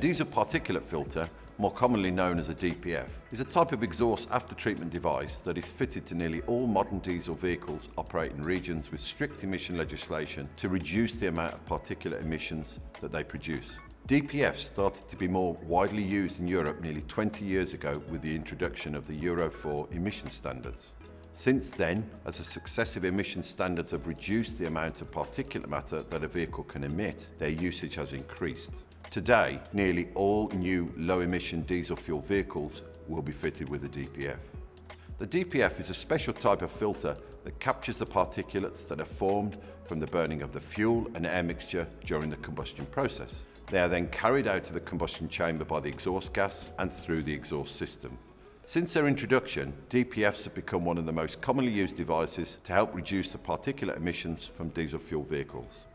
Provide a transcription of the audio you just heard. diesel particulate filter, more commonly known as a DPF, is a type of exhaust after-treatment device that is fitted to nearly all modern diesel vehicles operating in regions with strict emission legislation to reduce the amount of particulate emissions that they produce. DPFs started to be more widely used in Europe nearly 20 years ago with the introduction of the Euro 4 emission standards. Since then, as the successive emission standards have reduced the amount of particulate matter that a vehicle can emit, their usage has increased. Today, nearly all new low-emission diesel fuel vehicles will be fitted with a DPF. The DPF is a special type of filter that captures the particulates that are formed from the burning of the fuel and air mixture during the combustion process. They are then carried out of the combustion chamber by the exhaust gas and through the exhaust system. Since their introduction, DPFs have become one of the most commonly used devices to help reduce the particulate emissions from diesel fuel vehicles.